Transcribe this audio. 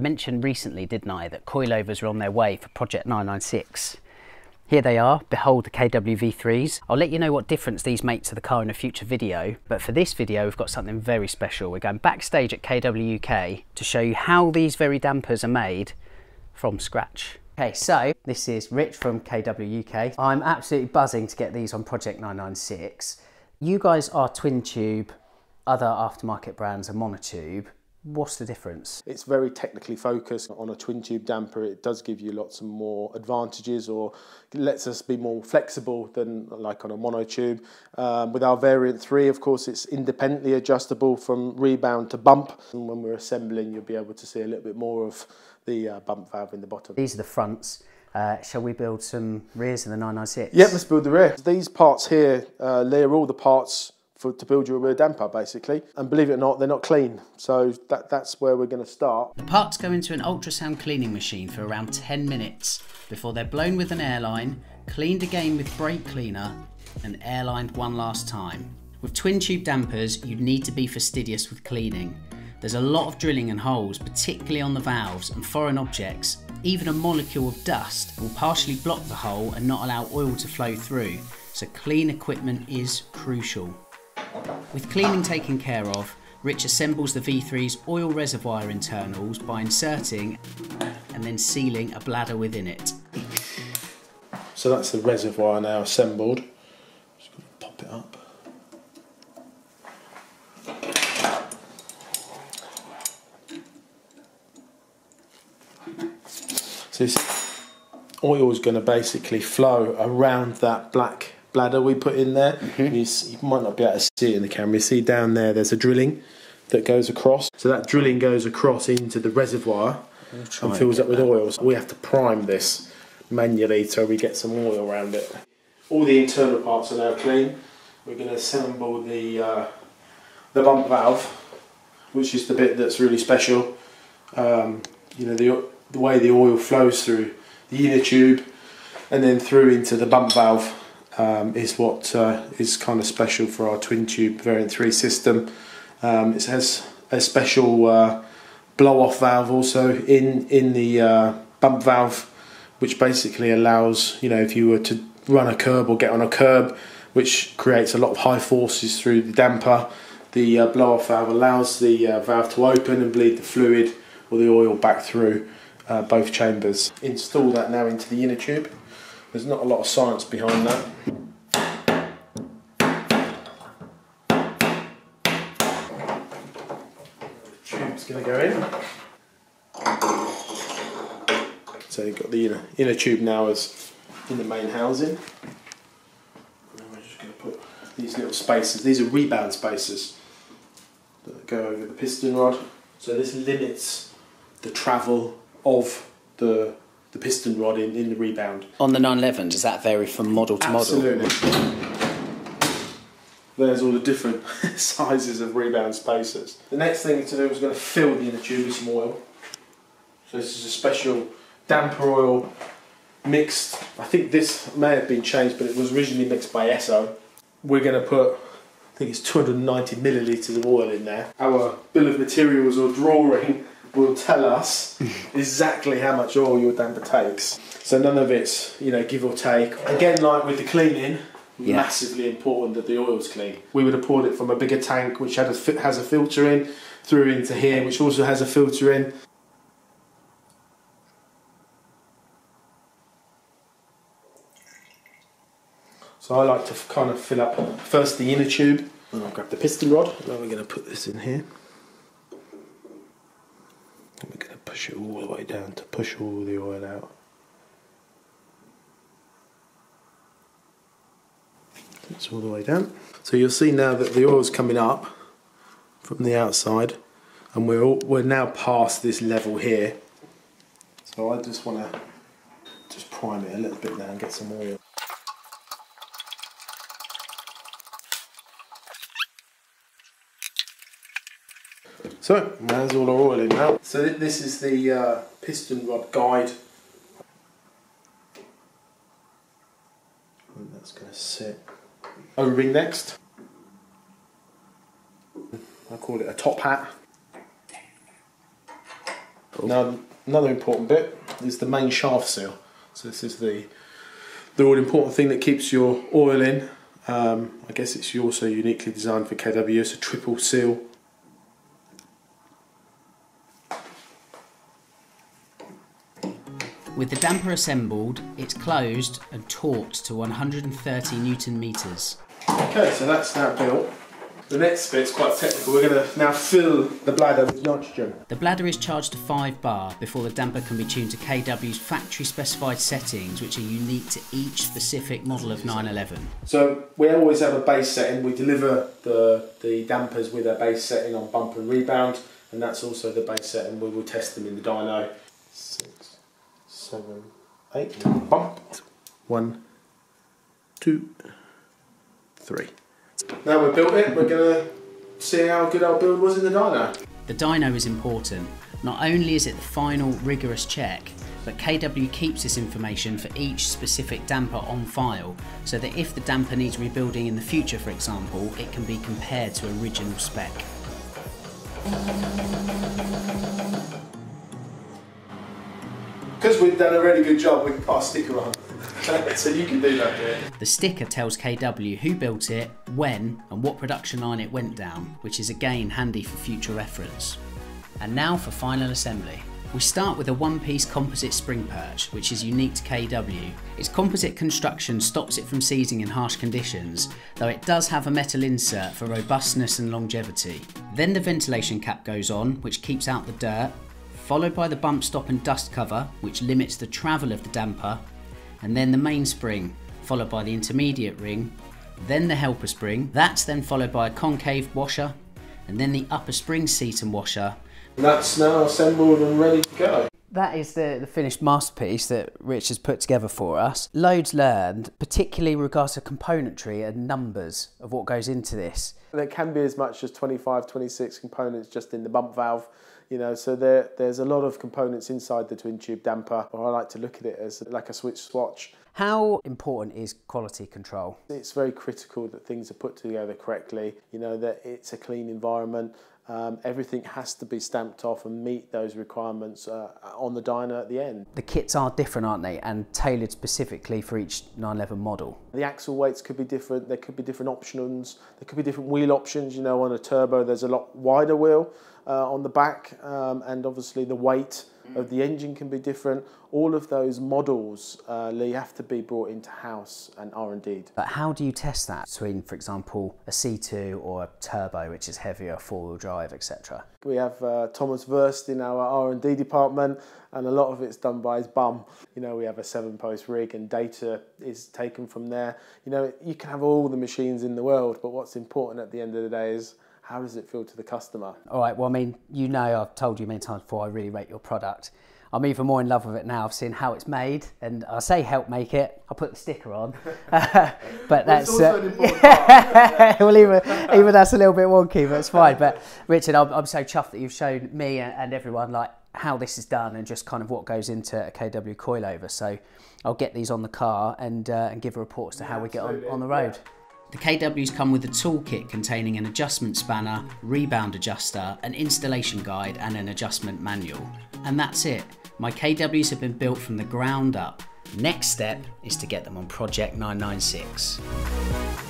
mentioned recently, didn't I, that coilovers are on their way for Project 996. Here they are, behold the KW V3s. I'll let you know what difference these make to the car in a future video, but for this video we've got something very special. We're going backstage at KW UK to show you how these very dampers are made from scratch. Okay, so this is Rich from KW UK. I'm absolutely buzzing to get these on Project 996. You guys are twin tube, other aftermarket brands are monotube. What's the difference? It's very technically focused. On a twin tube damper, it does give you lots of more advantages, or it lets us be more flexible than like on a monotube. With our variant 3, of course, it's independently adjustable from rebound to bump. And when we're assembling, you'll be able to see a little bit more of the bump valve in the bottom. These are the fronts. Shall we build some rears in the 996? Yep, let's build the rear. These parts here layer all the parts to build your rear damper, basically. And believe it or not, they're not clean. So that's where we're gonna start. The parts go into an ultrasound cleaning machine for around 10 minutes before they're blown with an airline, cleaned again with brake cleaner, and airlined one last time. With twin tube dampers, you need to be fastidious with cleaning. There's a lot of drilling and holes, particularly on the valves and foreign objects. Even a molecule of dust will partially block the hole and not allow oil to flow through. So clean equipment is crucial. With cleaning taken care of, Rich assembles the V3's oil reservoir internals by inserting and then sealing a bladder within it. So that's the reservoir now assembled. Just going to pop it up. So this oil is going to basically flow around that black bladder we put in there. Mm-hmm. You might not be able to see it in the camera. You see down there there's a drilling that goes across, so that drilling goes across into the reservoir and fills up with oil. So we have to prime this manually so we get some oil around it. All the internal parts are now clean. We're going to assemble the bump valve, which is the bit that's really special. You know, the way the oil flows through the inner tube and then through into the bump valve is what is kind of special for our twin tube variant 3 system. It has a special blow off valve also in the bump valve, which basically allows, you know, if you were to run a curb or get on a curb, which creates a lot of high forces through the damper, the blow off valve allows the valve to open and bleed the fluid or the oil back through both chambers. Install that now into the inner tube. There's not a lot of science behind that. The tube's going to go in. So you've got the inner tube now as in the main housing. And then we're just going to put these little spacers. These are rebound spacers that go over the piston rod. So this limits the travel of the piston rod in the rebound. On the 911, does that vary from model to model? Absolutely. There's all the different sizes of rebound spacers. The next thing to do is going to fill the inner tube with some oil. So this is a special damper oil mixed. I think this may have been changed, but it was originally mixed by ESO. We're going to put, I think it's 290 millilitres of oil in there. Our bill of materials or drawing will tell us exactly how much oil your damper takes. So none of it's, you know, give or take. Again, like with the cleaning, yeah, massively important that the oil's clean. We would have poured it from a bigger tank, which has a filter in, through into here, which also has a filter in. So I like to kind of fill up first the inner tube, and I'll grab the piston rod. Now we're going to put this in here. We're going to push it all the way down to push all the oil out. That's all the way down. So you'll see now that the oil's coming up from the outside, and we're now past this level here. So I just want to just prime it a little bit now and get some oil. So there's all our oil in now. So this is the piston rod guide. And that's going to sit O-ring next. I call it a top hat. Cool. Now, another important bit is the main shaft seal. So this is the all important thing that keeps your oil in. I guess it's also uniquely designed for KW. It's a triple seal. With the damper assembled, it's closed and torqued to 130 Newton meters. Okay, so that's now built. The next bit's quite technical. We're going to now fill the bladder with nitrogen. The bladder is charged to 5 bar before the damper can be tuned to KW's factory specified settings, which are unique to each specific model of 911. So we always have a base setting. We deliver the dampers with a base setting on bump and rebound, and that's also the base setting. We will test them in the dyno. 6, 7, 8, bump. 1, 2, 3. Now we've built it, we're going to see how good our build was in the dyno. The dyno is important. Not only is it the final rigorous check, but KW keeps this information for each specific damper on file, so that if the damper needs rebuilding in the future, for example, it can be compared to original spec. Because we've done a really good job, we can put our sticker on. So you can do that here. The sticker tells KW who built it, when, and what production line it went down, which is again handy for future reference. And now for final assembly. We start with a one-piece composite spring perch, which is unique to KW. Its composite construction stops it from seizing in harsh conditions, though it does have a metal insert for robustness and longevity. Then the ventilation cap goes on, which keeps out the dirt, followed by the bump stop and dust cover, which limits the travel of the damper, and then the main spring, followed by the intermediate ring, then the helper spring. That's then followed by a concave washer, and then the upper spring seat and washer. That's now assembled and ready to go. That is the finished masterpiece that Rich has put together for us. Loads learned, particularly in regards to componentry and numbers of what goes into this. There can be as much as 25, 26 components just in the bump valve. You know, so there's a lot of components inside the twin tube damper, or I like to look at it as like a switch swatch. How important is quality control? It's very critical that things are put together correctly, you know, that it's a clean environment. Everything has to be stamped off and meet those requirements on the dyno at the end. The kits are different, aren't they, and tailored specifically for each 911 model. The axle weights could be different, there could be different options, there could be different wheel options. You know, on a turbo there's a lot wider wheel on the back, and obviously the weight of the engine can be different. All of those models, Lee, have to be brought into house and R&D'd. But how do you test that between, for example, a C2 or a turbo, which is heavier, four-wheel drive, etc.? We have Thomas Verst in our R&D department, and a lot of it's done by his bum. You know, we have a 7-post rig, and data is taken from there. You know, you can have all the machines in the world, but what's important at the end of the day is, how does it feel to the customer? All right, well, I mean, you know, I've told you many times before, I really rate your product. I'm even more in love with it now. I've seen how it's made, and I say help make it. I'll put the sticker on, but that's well, even that's a little bit wonky, but it's fine. But Richard, I'm so chuffed that you've shown me and everyone like how this is done and just kind of what goes into a KW coilover. So I'll get these on the car and give a report as to how we get on the road. Yeah. The KWs come with a toolkit containing an adjustment spanner, rebound adjuster, an installation guide and an adjustment manual. And that's it. My KWs have been built from the ground up. Next step is to get them on Project 996.